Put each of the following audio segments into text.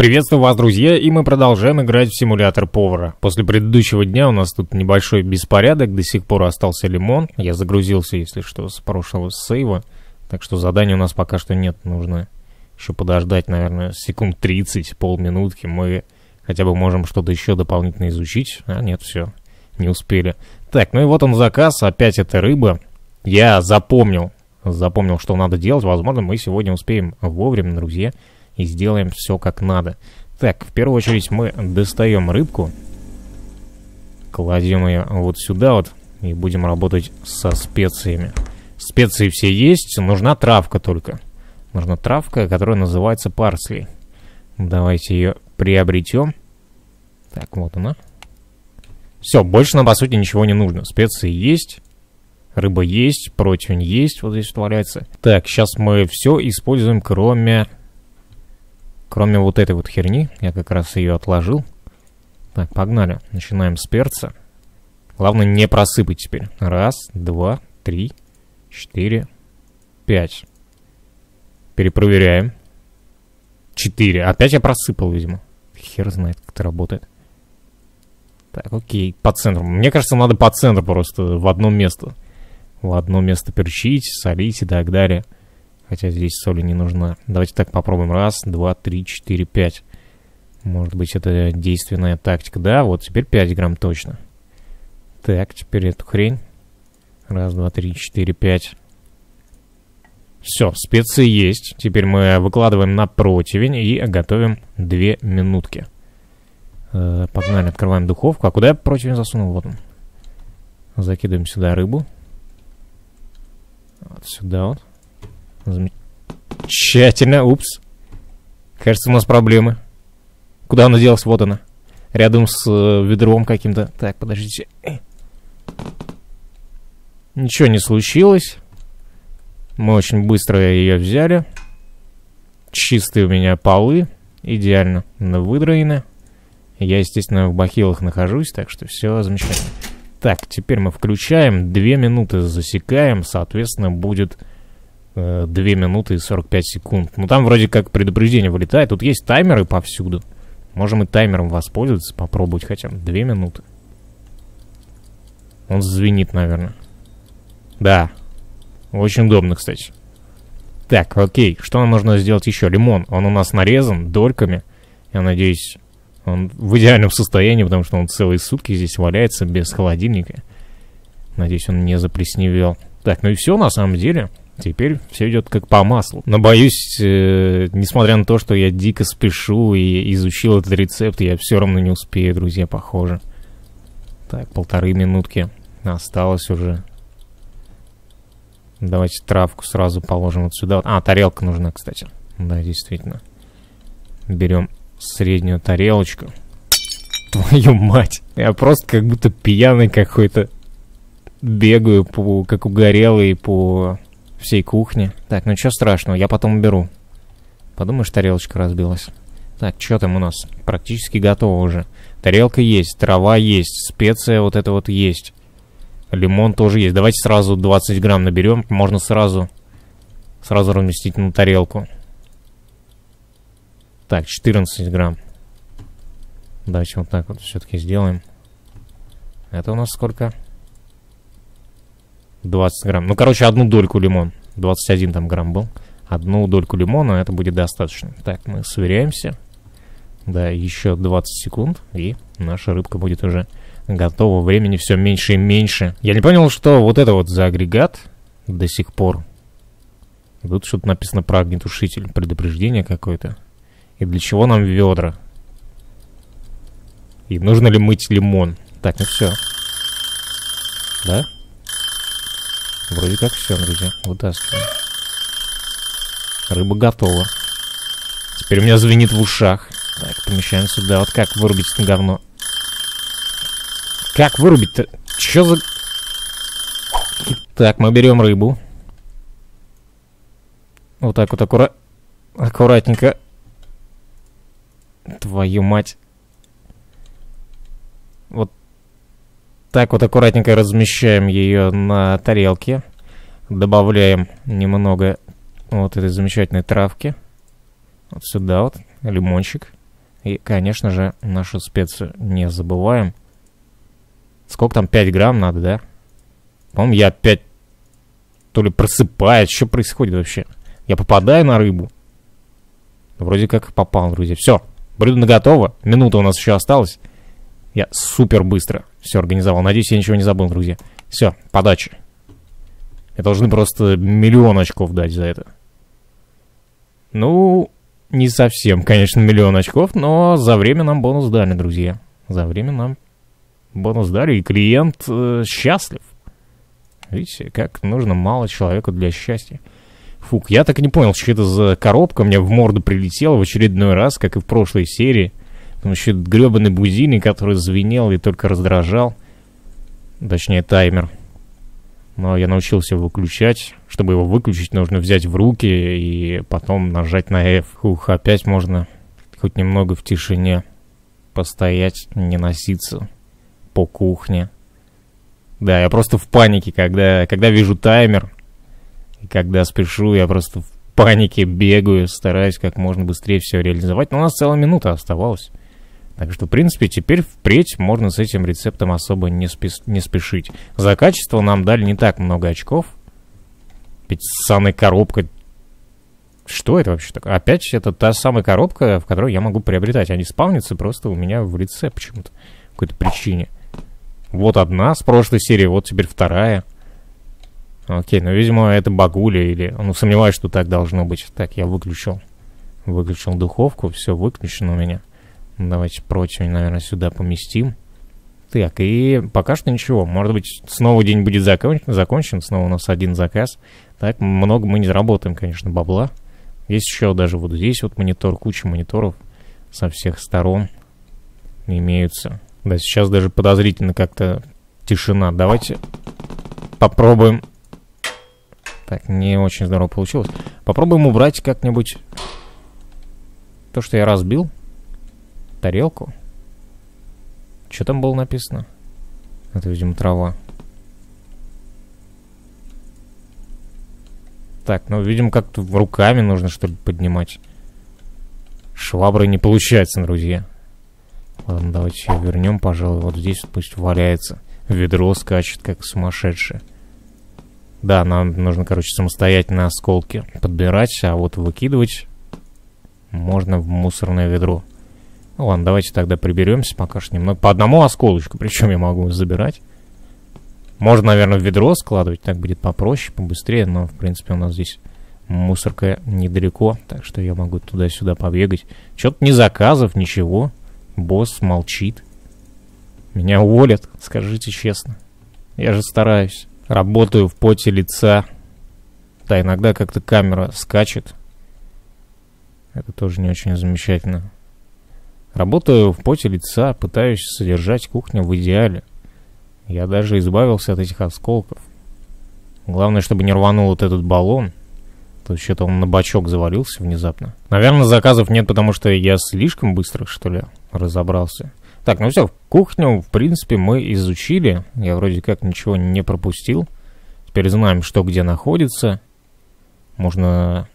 Приветствую вас, друзья, и мы продолжаем играть в симулятор повара. После предыдущего дня у нас тут небольшой беспорядок, до сих пор остался лимон. Я загрузился, если что, с прошлого сейва, так что задания у нас пока что нет. Нужно еще подождать, наверное, секунд 30, полминутки. Мы хотя бы можем что-то еще дополнительно изучить. А нет, все, не успели. Так, ну и вот он заказ, опять это рыба. Я запомнил, что надо делать. Возможно, мы сегодня успеем вовремя, друзья, и сделаем все как надо. Так, в первую очередь мы достаем рыбку, кладем ее вот сюда вот, и будем работать со специями. Специи все есть, нужна травка только. Нужна травка, которая называется парслей. Давайте ее приобретем. Так, вот она. Все, больше нам, по сути, ничего не нужно. Специи есть, рыба есть, противень есть, вот здесь валяется. Так, сейчас мы все используем, кроме вот этой вот херни. Я как раз ее отложил. Так, погнали. Начинаем с перца. Главное не просыпать теперь. Раз, два, три, четыре, пять. Перепроверяем. 4. Опять я просыпал, видимо. Хер знает, как это работает. Так, окей. По центру. Мне кажется, надо по центру просто в одно место. В одно место перчить, солить и так далее. Хотя здесь соли не нужна. Давайте так попробуем. Раз, два, три, четыре, пять. Может быть, это действенная тактика. Да, вот теперь 5 грамм точно. Так, теперь эту хрень. Раз, два, три, четыре, пять. Все, специи есть. Теперь мы выкладываем на противень и готовим 2 минутки. Погнали, открываем духовку. А куда я противень засунул? Вот он. Закидываем сюда рыбу. Вот сюда вот. Замечательно, упс. Кажется, у нас проблемы. Куда она делась? Вот она. Рядом с ведром каким-то. Так, подождите. Ничего не случилось. Мы очень быстро ее взяли. Чистые у меня полы. Идеально выдраены. Я, естественно, в бахилах нахожусь, так что все замечательно. Так, теперь мы включаем. 2 минуты засекаем. Соответственно, будет 2 минуты и 45 секунд. Ну, там вроде как предупреждение вылетает. Тут есть таймеры повсюду. Можем и таймером воспользоваться, попробовать хотя бы. 2 минуты. Он звенит, наверное. Да. Очень удобно, кстати. Так, окей. Что нам нужно сделать еще? Лимон. Он у нас нарезан дольками. Я надеюсь, он в идеальном состоянии, потому что он целые сутки здесь валяется без холодильника. Надеюсь, он не заплесневел. Так, ну и все на самом деле. Теперь все идет как по маслу. Но боюсь, несмотря на то, что я дико спешу и изучил этот рецепт, я все равно не успею, друзья, похоже. Так, 1,5 минутки осталось уже. Давайте травку сразу положим вот сюда. А, тарелка нужна, кстати. Да, действительно. Берем среднюю тарелочку. Твою мать! Я просто как будто пьяный какой-то. Бегаю по, как угорелый по всей кухне. Так, ну ничего страшного, я потом уберу. Подумаешь, тарелочка разбилась. Так, что там у нас? Практически готово уже. Тарелка есть, трава есть, специя вот это вот есть. Лимон тоже есть. Давайте сразу 20 грамм наберем. Можно сразу разместить на тарелку. Так, 14 грамм. Давайте вот так вот все-таки сделаем. Это у нас сколько? 20 грамм. Ну, короче, одну дольку лимон. 21 там грамм был. Одну дольку лимона, это будет достаточно. Так, мы сверяемся. Да, еще 20 секунд, и наша рыбка будет уже... готово, времени все меньше и меньше. Я не понял, что вот это вот за агрегат до сих пор. Тут что-то написано про огнетушитель. Предупреждение какое-то. И для чего нам ведра? И нужно ли мыть лимон? Так, ну все. Да? Вроде как все, друзья. Вытаскиваем. Рыба готова. Теперь у меня звенит в ушах. Так, помещаем сюда. Вот как вырубить это говно? Как вырубить-то? Чё за... Так, мы берем рыбу. Вот так вот аккуратненько. Твою мать. Вот так вот аккуратненько размещаем ее на тарелке. Добавляем немного вот этой замечательной травки. Вот сюда вот. Лимончик. И, конечно же, нашу специю не забываем. Сколько там? 5 грамм надо, да? По-моему, я опять то ли просыпаюсь. Что происходит вообще? Я попадаю на рыбу? Вроде как попал, друзья. Все, блюдо готово. Минута у нас еще осталась. Я супер быстро все организовал. Надеюсь, я ничего не забыл, друзья. Все, подача. Мне должны просто миллион очков дать за это. Ну, не совсем, конечно, миллион очков, но за время нам бонус дали, друзья. За время нам бонус дали, и клиент счастлив. Видите, как нужно мало человеку для счастья. Фук, я так и не понял, что это за коробка мне в морду прилетела в очередной раз, как и в прошлой серии. Потому что этот гребаный бузильник, который звенел и только раздражал. Точнее, таймер. Но я научился выключать. Чтобы его выключить, нужно взять в руки и потом нажать на F. Ух, опять можно хоть немного в тишине постоять, не носиться по кухне. Да, я просто в панике, когда вижу таймер. И когда спешу, я просто в панике бегаю, стараюсь как можно быстрее все реализовать. Но у нас целая минута оставалась. Так что, в принципе, теперь впредь можно с этим рецептом особо не спешить. За качество нам дали не так много очков. Ведь ссаная коробка... Что это вообще такое? Опять это та самая коробка, в которой я могу приобретать. Они спавнятся просто у меня в лице почему-то. По какой-то причине. Вот одна с прошлой серии, вот теперь вторая. Окей, ну, видимо, это багуля или... Ну, сомневаюсь, что так должно быть. Так, я выключил. Выключил духовку, все выключено у меня. Давайте противень, наверное, сюда поместим. Так, и пока что ничего. Может быть, снова день будет закончен. Снова у нас один заказ. Так, много мы не заработаем, конечно, бабла. Есть еще даже вот здесь вот монитор. Куча мониторов со всех сторон имеются. Да, сейчас даже подозрительно как-то тишина. Давайте попробуем. Так, не очень здорово получилось. Попробуем убрать как-нибудь то, что я разбил. Тарелку. Что там было написано? Это, видимо, трава. Так, ну, видимо, как-то руками нужно, что ли, поднимать. Швабры не получается, друзья. Ладно, давайте ее вернем, пожалуй. Вот здесь пусть валяется. Ведро скачет, как сумасшедшее. Да, нам нужно, короче, самостоятельно осколки подбирать, а вот выкидывать можно в мусорное ведро. Ну ладно, давайте тогда приберемся, пока что немного. По одному осколочку, причем я могу забирать. Можно, наверное, в ведро складывать, так будет попроще, побыстрее. Но, в принципе, у нас здесь мусорка недалеко, так что я могу туда-сюда побегать. Что-то не заказов, ничего. Босс молчит. Меня уволят, скажите честно. Я же стараюсь. Работаю в поте лица. Да, иногда как-то камера скачет. Это тоже не очень замечательно. Работаю в поте лица, пытаюсь содержать кухню в идеале. Я даже избавился от этих осколков. Главное, чтобы не рванул вот этот баллон. То есть что-то он на бачок завалился внезапно. Наверное, заказов нет, потому что я слишком быстро, что ли, разобрался. Так, ну все, кухню, в принципе, мы изучили. Я вроде как ничего не пропустил. Теперь знаем, что где находится. Можно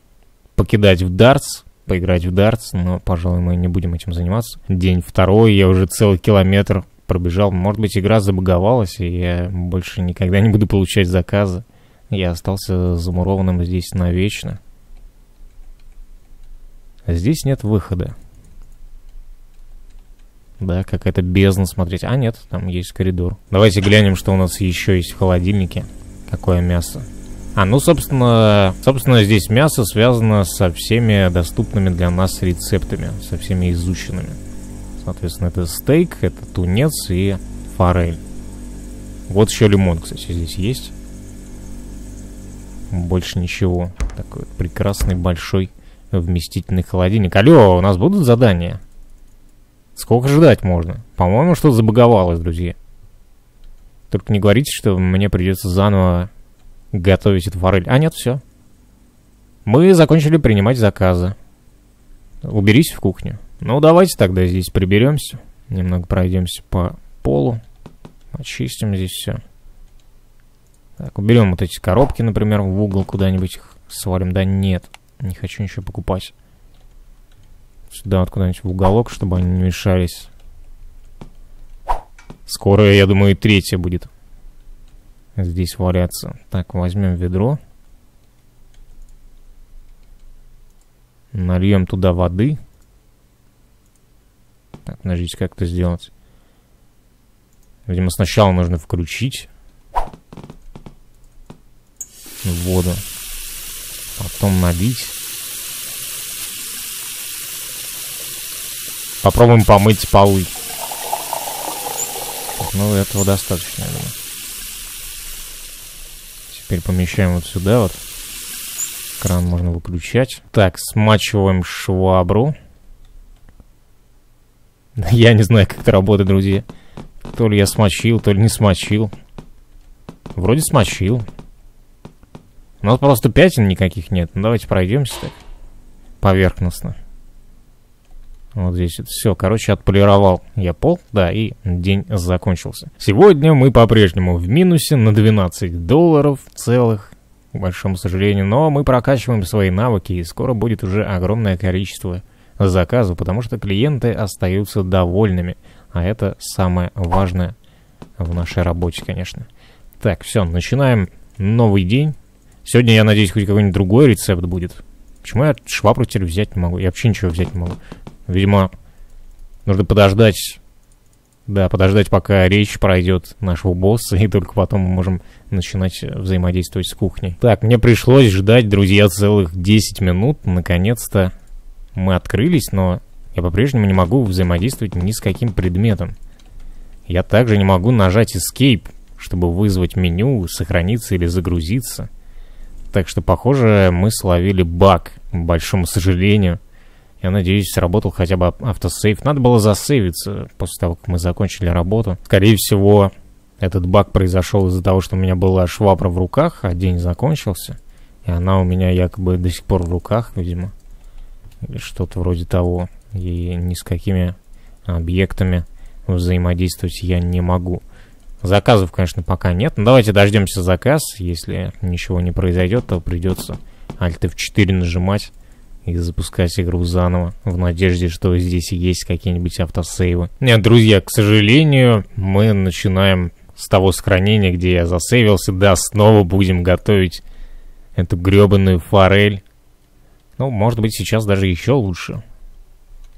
покидать в дартс. Поиграть в дартс, но, пожалуй, мы не будем этим заниматься. День второй, я уже целый километр пробежал. Может быть, игра забаговалась, и я больше никогда не буду получать заказы. Я остался замурованным здесь навечно. Здесь нет выхода. Да, какая-то бездна смотреть. А, нет, там есть коридор. Давайте глянем, что у нас еще есть в холодильнике. Какое мясо. А, ну, собственно, здесь мясо связано со всеми доступными для нас рецептами, со всеми изученными. Соответственно, это стейк, это тунец и форель. Вот еще лимон, кстати, здесь есть. Больше ничего. Такой прекрасный, большой, вместительный холодильник. Алло, у нас будут задания? Сколько ждать можно? По-моему, что-то забаговалось, друзья. Только не говорите, что мне придется заново... готовить эту форель. А, нет, все. Мы закончили принимать заказы. Уберись в кухню. Ну, давайте тогда здесь приберемся. Немного пройдемся по полу. Очистим здесь все. Так, уберем вот эти коробки, например, в угол куда-нибудь их свалим. Да нет, не хочу ничего покупать. сюда вот куда-нибудь в уголок, чтобы они не мешались. Скоро, я думаю, и третья будет здесь валяться. Так, возьмем ведро. Нальем туда воды. Так, подождите, как это сделать? Видимо, сначала нужно включить воду. Потом набить. Попробуем помыть полы. Так, ну, этого достаточно, я думаю. Теперь помещаем вот сюда вот. Кран можно выключать. Так, смачиваем швабру. Я не знаю, как это работает, друзья. То ли я смочил, то ли не смочил. Вроде смочил. У нас просто пятен никаких нет. Ну, давайте пройдемся так поверхностно. Вот здесь это все. Короче, отполировал я пол, да, и день закончился. Сегодня мы по-прежнему в минусе на $12 целых, к большому сожалению. Но мы прокачиваем свои навыки, и скоро будет уже огромное количество заказов, потому что клиенты остаются довольными. А это самое важное в нашей работе, конечно. Так, все, начинаем новый день. Сегодня, я надеюсь, хоть какой-нибудь другой рецепт будет. Почему я швабру теперь взять не могу? Я вообще ничего взять не могу. Видимо, нужно подождать. Да, подождать, пока речь пройдет нашего босса, и только потом мы можем начинать взаимодействовать с кухней. Так, мне пришлось ждать, друзья, целых 10 минут. Наконец-то мы открылись, но я по-прежнему не могу взаимодействовать ни с каким предметом. Я также не могу нажать Escape, чтобы вызвать меню, сохраниться или загрузиться. Так что, похоже, мы словили баг, к большому сожалению. Я надеюсь, сработал хотя бы автосейв. Надо было засейвиться после того, как мы закончили работу. Скорее всего, этот баг произошел из-за того, что у меня была швабра в руках, а день закончился. И она у меня якобы до сих пор в руках, видимо. Или что-то вроде того. И ни с какими объектами взаимодействовать я не могу. Заказов, конечно, пока нет. Но давайте дождемся заказ. Если ничего не произойдет, то придется Alt F4 нажимать и запускать игру заново, в надежде, что здесь есть какие-нибудь автосейвы. Нет, друзья, к сожалению, мы начинаем с того сохранения, где я засейвился. Да, снова будем готовить эту гребаную форель. Ну, может быть, сейчас даже еще лучше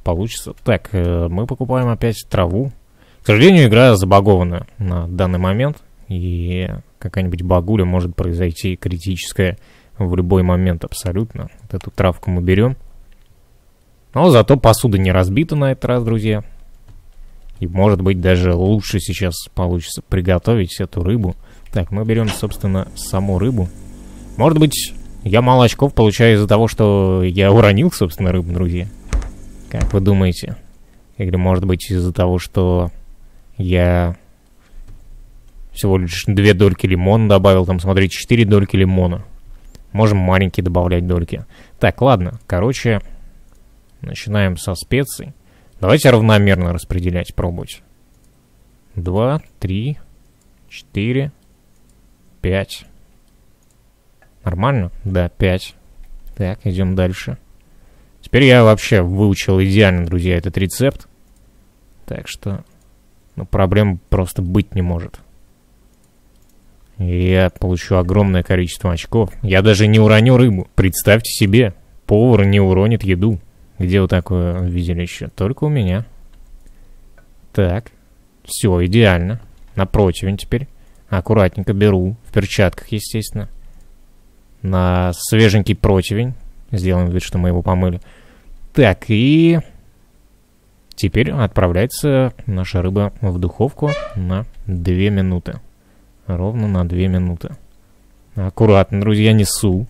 получится. Так, мы покупаем опять траву. К сожалению, игра забагована на данный момент, и какая-нибудь багуля может произойти критическая в любой момент абсолютно. Вот эту травку мы берем. Но зато посуда не разбита на этот раз, друзья. И может быть даже лучше сейчас получится приготовить эту рыбу. Так, мы берем, собственно, саму рыбу. Может быть, я мало очков получаю из-за того, что я уронил, собственно, рыбу, друзья. Как вы думаете? Или может быть из-за того, что я всего лишь 2 дольки лимона добавил. Там, смотрите, 4 дольки лимона. Можем маленькие добавлять дольки. Так, ладно, короче, начинаем со специй. Давайте равномерно распределять, пробовать. 2, 3, 4, 5. Нормально? Да, 5. Так, идем дальше. Теперь я вообще выучил идеально, друзья, этот рецепт. Так что, ну, проблем просто быть не может. И я получу огромное количество очков. Я даже не уроню рыбу. Представьте себе, повар не уронит еду. Где вы такое видели еще? Только у меня. Так, все, идеально. На противень теперь. Аккуратненько беру, в перчатках, естественно. На свеженький противень. Сделаем вид, что мы его помыли. Так, и теперь отправляется наша рыба в духовку на 2 минуты. Ровно на 2 минуты. Аккуратно, друзья, несу.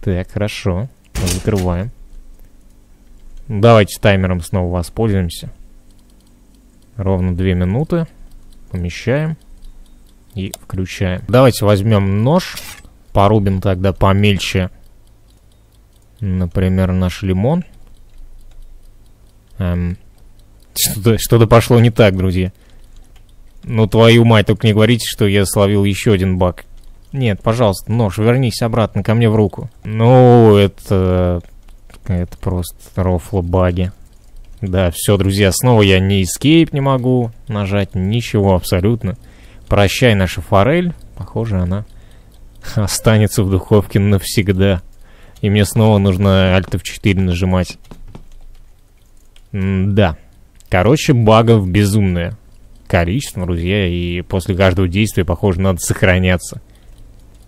Так, хорошо. Закрываем. Давайте таймером снова воспользуемся. Ровно 2 минуты. Помещаем. И включаем. Давайте возьмем нож. Порубим тогда помельче, например, наш лимон. Что-то пошло не так, друзья. Ну, твою мать, только не говорите, что я словил еще один баг. Нет, пожалуйста, нож, вернись обратно ко мне в руку. Ну, это Это просто рофло-баги. Да, все, друзья, снова я ни escape не могу нажать, ничего абсолютно. Прощай, наша форель. Похоже, она останется в духовке навсегда. И мне снова нужно Alt F4 нажимать. Да. Короче, багов безумное количество, друзья. И после каждого действия, похоже, надо сохраняться,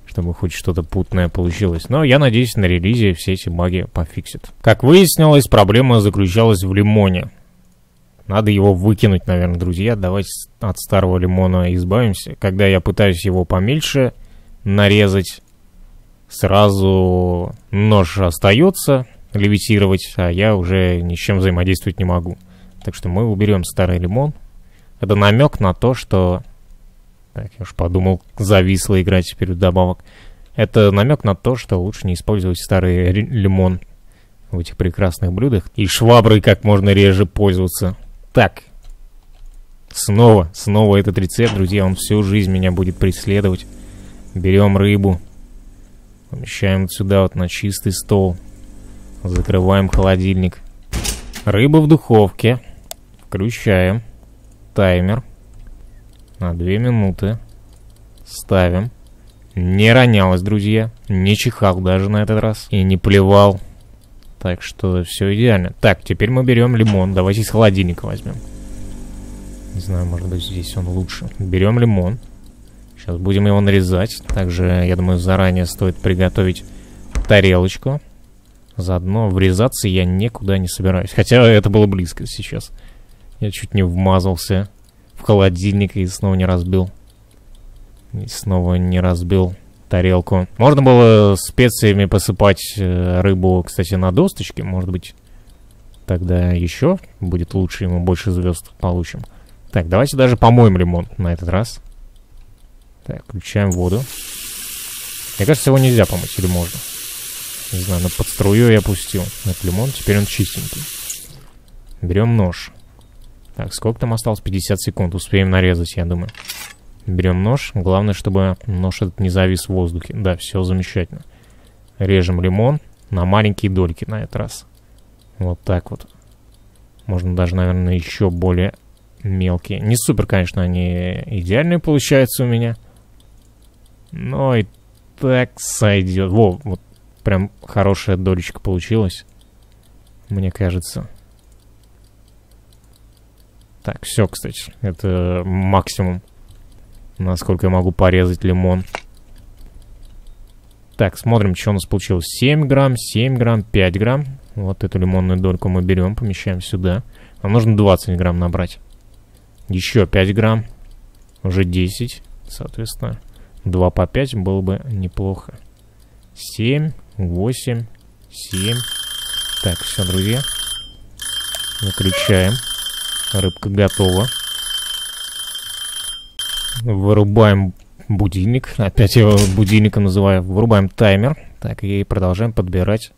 чтобы хоть что-то путное получилось. Но я надеюсь, на релизе все эти баги пофиксят. Как выяснилось, проблема заключалась в лимоне. Надо его выкинуть, наверное, друзья. Давайте от старого лимона избавимся. Когда я пытаюсь его помельче нарезать, сразу нож остается левитировать, а я уже ни с чем взаимодействовать не могу. Так что мы уберем старый лимон. Это намек на то, что... Так, я уж подумал, зависла игра теперь вдобавок. Это намек на то, что лучше не использовать старый лимон в этих прекрасных блюдах. И шваброй как можно реже пользоваться. Так. Снова этот рецепт, друзья. Он всю жизнь меня будет преследовать. Берем рыбу. Помещаем сюда вот на чистый стол. Закрываем холодильник. Рыба в духовке. Включаем таймер на 2 минуты. Ставим. Не ронялась, друзья. Не чихал даже на этот раз. И не плевал. Так что все идеально. Так, теперь мы берем лимон. Давайте из холодильника возьмем. Не знаю, может быть, здесь он лучше. Берем лимон. Сейчас будем его нарезать. Также, я думаю, заранее стоит приготовить тарелочку. Заодно врезаться я никуда не собираюсь. Хотя это было близко сейчас. Я чуть не вмазался в холодильник и снова не разбил. И снова не разбил тарелку. Можно было специями посыпать рыбу, кстати, на досточке. Может быть, тогда еще будет лучше, и мы больше звезд получим. Так, давайте даже помоем лимон на этот раз. Так, включаем воду. Мне кажется, его нельзя помыть, или можно? Не знаю, но под струю я опустил этот лимон, теперь он чистенький. Берем нож. Так, сколько там осталось? 50 секунд. Успеем нарезать, я думаю. Берем нож. Главное, чтобы нож этот не завис в воздухе. Да, все замечательно. Режем лимон на маленькие дольки на этот раз. Вот так вот. Можно даже, наверное, еще более мелкие. Не супер, конечно, они идеальные получаются у меня. Но и так сойдет. Во, вот. Прям хорошая долечка получилась, мне кажется. Так, все, кстати. Это максимум, насколько я могу порезать лимон. Так, смотрим, что у нас получилось. 7 грамм, 7 грамм, 5 грамм. Вот эту лимонную дольку мы берем, помещаем сюда. Нам нужно 20 грамм набрать. Еще 5 грамм. Уже 10, соответственно. 2 по 5 было бы неплохо. 7, 8, 7. Так, все, друзья. Выключаем. Рыбка готова. Вырубаем будильник. Опять его будильником называю. Вырубаем таймер. Так, и продолжаем подбирать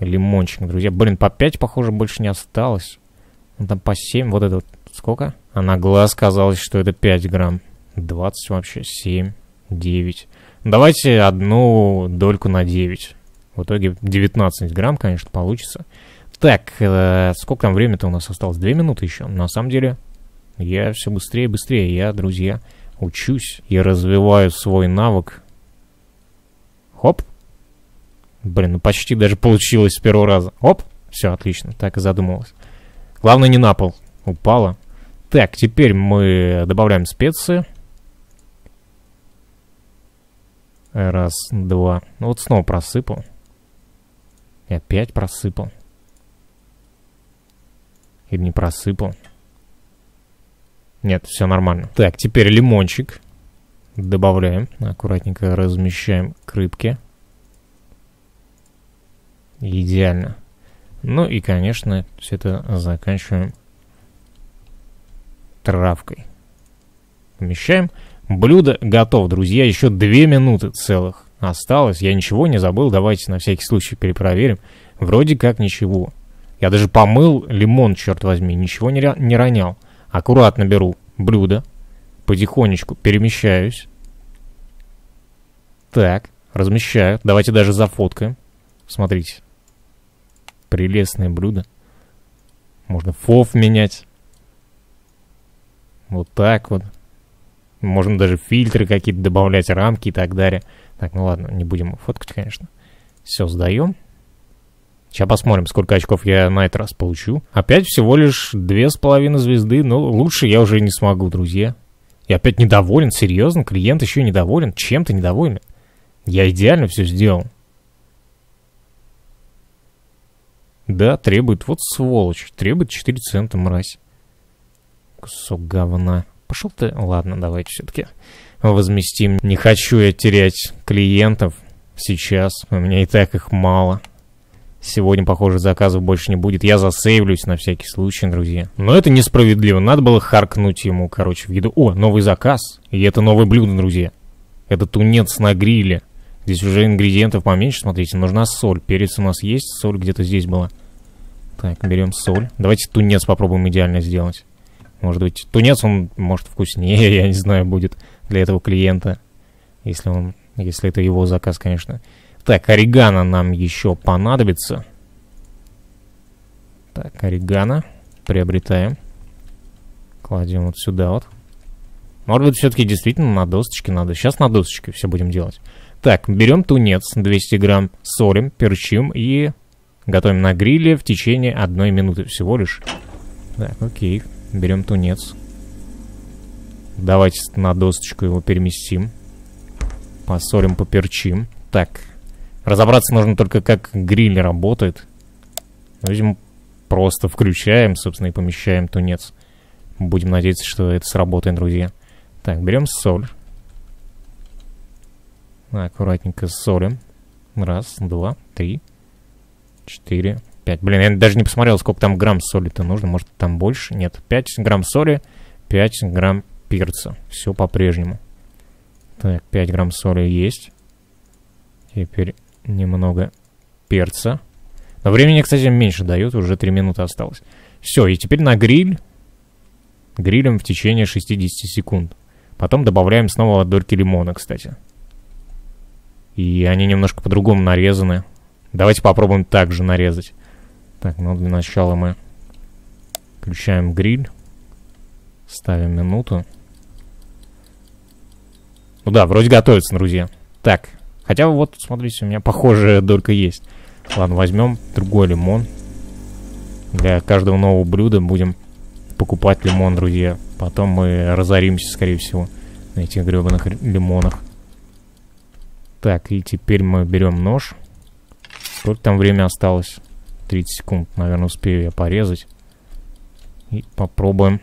лимончик, друзья. Блин, по 5, похоже, больше не осталось. Там по 7. Вот это вот сколько? А на глаз казалось, что это 5 грамм. 20 вообще. 7, 9. Давайте одну дольку на 9. В итоге 19 грамм, конечно, получится. Так, сколько там времени-то у нас осталось? 2 минуты еще. На самом деле, я все быстрее и быстрее. Я, друзья, учусь и развиваю свой навык. Хоп. Блин, ну почти даже получилось с первого раза. Оп, все, отлично, так и задумывалось. Главное, не на пол упало. Так, теперь мы добавляем специи. Раз, два. Ну вот снова просыпал. И опять просыпал. Или не просыпал. Нет, все нормально. Так, теперь лимончик. Добавляем. Аккуратненько размещаем к рыбке. Идеально. Ну и, конечно, все это заканчиваем травкой. Помещаем. Блюдо готово, друзья. Еще 2 минуты целых осталось. Я ничего не забыл. Давайте на всякий случай перепроверим. Вроде как ничего. Я даже помыл лимон, черт возьми. Ничего не ронял. Аккуратно беру блюдо. Потихонечку перемещаюсь. Так, размещаю. Давайте даже зафоткаем. Смотрите. Прелестное блюдо. Можно фов менять. Вот так вот. Можно даже фильтры какие-то добавлять, рамки и так далее. Так, ну ладно, не будем фоткать, конечно. Все, сдаем. Сейчас посмотрим, сколько очков я на этот раз получу. Опять всего лишь 2,5 звезды, но лучше я уже не смогу, друзья. Я опять недоволен, серьезно? Клиент еще недоволен? Чем-то недоволен? Я идеально все сделал. Да, требует, вот сволочь, требует 4 цента, мразь. Кусок говна. Пошел ты, ладно, давайте все-таки возместим. Не хочу я терять клиентов сейчас, у меня и так их мало. Сегодня, похоже, заказов больше не будет. Я засейвлюсь на всякий случай, друзья. Но это несправедливо. Надо было харкнуть ему, короче, в еду. О, новый заказ. И это новое блюдо, друзья. Это тунец на гриле. Здесь уже ингредиентов поменьше, смотрите. Нужна соль. Перец у нас есть. Соль где-то здесь была. Так, берем соль. Давайте тунец попробуем идеально сделать. Может быть, тунец, он, может, вкуснее, я не знаю, будет для этого клиента. Если это его заказ, конечно. Так, орегано нам еще понадобится. Так, орегано приобретаем. Кладем вот сюда вот. Может быть, все-таки действительно на досочке надо. Сейчас на досочке все будем делать. Так, берем тунец 200 грамм, солим, перчим и готовим на гриле в течение 1 минуты всего лишь. Так, окей, берем тунец. Давайте на досочку его переместим. Посолим, поперчим. Так. Разобраться нужно только, как гриль работает. Видимо, просто включаем, собственно, и помещаем тунец. Будем надеяться, что это сработает, друзья. Так, берем соль. Аккуратненько солим. 1, 2, 3, 4, 5. Блин, я даже не посмотрел, сколько там грамм соли-то нужно. Может, там больше? Нет, 5 грамм соли, 5 грамм перца. Все по-прежнему. Так, 5 грамм соли есть. Теперь... немного перца. Но времени, кстати, меньше дает. Уже 3 минуты осталось. Все, и теперь на гриль. Грилем в течение 60 секунд. Потом добавляем снова дольки лимона, кстати. И они немножко по-другому нарезаны. Давайте попробуем также нарезать. Так, ну для начала мы включаем гриль. Ставим минуту. Ну да, вроде готовится, друзья. Так. Хотя вот, смотрите, у меня похожая долька есть. Ладно, возьмем другой лимон. Для каждого нового блюда будем покупать лимон, друзья. Потом мы разоримся, скорее всего, на этих гребаных лимонах. Так, и теперь мы берем нож. Сколько там времени осталось? 30 секунд, наверное, успею я порезать. И попробуем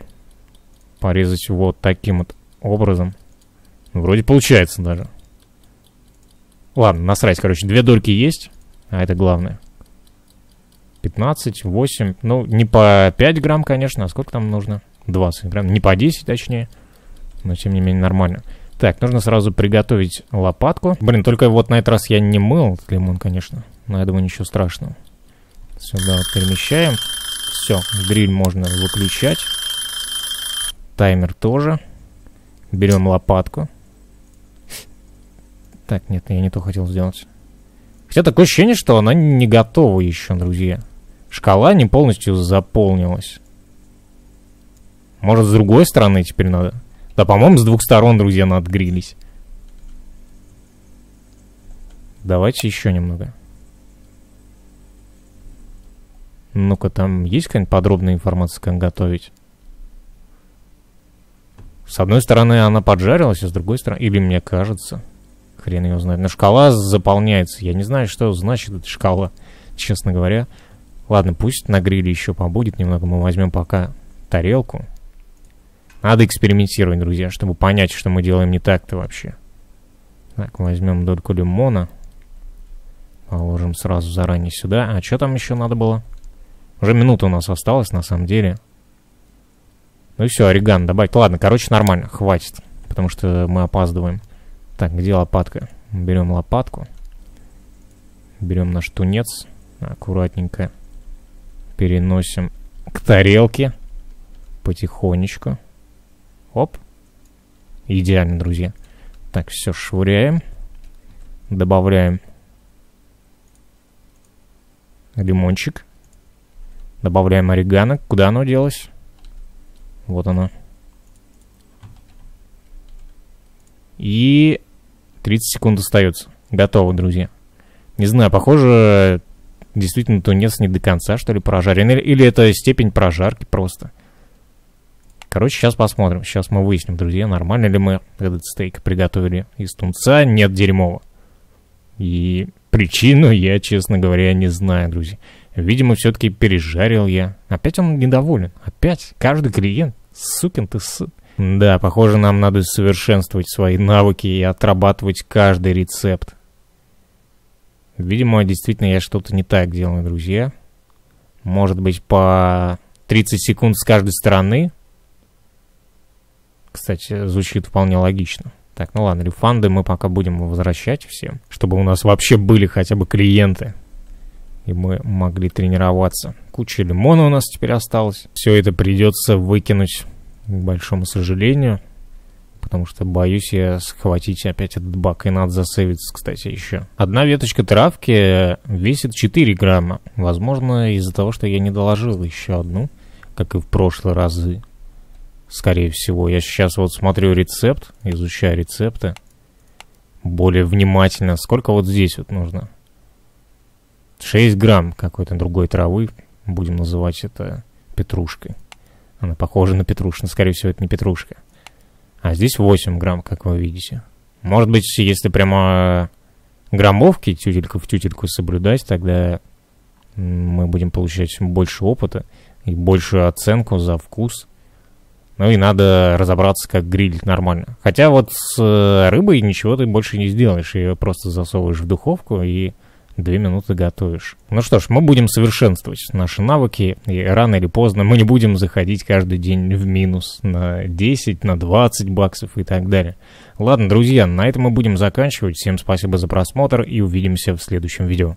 порезать вот таким вот образом. Вроде получается даже. Ладно, насрать, короче, 2 дольки есть, а это главное. 15, 8, ну, не по 5 грамм, конечно, а сколько там нужно? 20 грамм, не по 10, точнее, но, тем не менее, нормально. Так, нужно сразу приготовить лопатку. Блин, только вот на этот раз я не мыл лимон, конечно, но, я думаю, ничего страшного. Сюда вот перемещаем. Все, гриль можно выключать. Таймер тоже. Берем лопатку. Так, нет, я не то хотел сделать. Хотя такое ощущение, что она не готова еще, друзья. Шкала не полностью заполнилась. Может, с другой стороны теперь надо? Да, по-моему, с двух сторон, друзья, надгрелись. Давайте еще немного. Ну-ка, там есть какая-нибудь подробная информация, как готовить? С одной стороны она поджарилась, а с другой стороны... Или мне кажется... Хрен его знает. Но шкала заполняется. Я не знаю, что значит эта шкала, честно говоря. Ладно, пусть на гриле еще побудет немного. Мы возьмем пока тарелку. Надо экспериментировать, друзья, чтобы понять, что мы делаем не так-то вообще. Так, возьмем дольку лимона. Положим сразу заранее сюда. А что там еще надо было? Уже минута у нас осталась, на самом деле. Ну и все, орегано добавить. Ладно, короче, нормально. Хватит, потому что мы опаздываем. Так, где лопатка? Берем лопатку. Берем наш тунец. Аккуратненько переносим к тарелке. Потихонечку. Оп. Идеально, друзья. Так, все швыряем. Добавляем лимончик. Добавляем орегано. Куда оно делось? Вот оно. И 30 секунд остается. Готово, друзья. Не знаю, похоже, действительно тунец не до конца, что ли, прожарен. Или это степень прожарки просто. Короче, сейчас посмотрим. Сейчас мы выясним, друзья, нормально ли мы этот стейк приготовили из тунца. Нет, дерьмово. И причину я, честно говоря, не знаю, друзья. Видимо, все-таки пережарил я. Опять он недоволен. Опять. Каждый клиент. Сукин ты сын. Да, похоже, нам надо совершенствовать свои навыки и отрабатывать каждый рецепт. Видимо, действительно, я что-то не так делаю, друзья. Может быть, по 30 секунд с каждой стороны. Кстати, звучит вполне логично. Так, ну ладно, рефанды мы пока будем возвращать всем, чтобы у нас вообще были хотя бы клиенты. И мы могли тренироваться. Куча лимона у нас теперь осталось. Все это придется выкинуть, к большому сожалению. Потому что боюсь я схватить опять этот бак. И надо засейвиться, кстати, еще. Одна веточка травки весит 4 грамма. Возможно, из-за того, что я не доложил еще одну, как и в прошлые разы. Скорее всего, я сейчас вот смотрю рецепт, изучаю рецепты более внимательно. Сколько вот здесь вот нужно? 6 грамм какой-то другой травы. Будем называть это петрушкой. Она похожа на петрушку, но, скорее всего, это не петрушка. А здесь 8 грамм, как вы видите. Может быть, если прямо граммовки тютелька в тютельку соблюдать, тогда мы будем получать больше опыта и большую оценку за вкус. Ну и надо разобраться, как грилить нормально. Хотя вот с рыбой ничего ты больше не сделаешь. Ее просто засовываешь в духовку и 2 минуты готовишь. Ну что ж, мы будем совершенствовать наши навыки. И рано или поздно мы не будем заходить каждый день в минус на 10, на 20 баксов и так далее. Ладно, друзья, на этом мы будем заканчивать. Всем спасибо за просмотр и увидимся в следующем видео.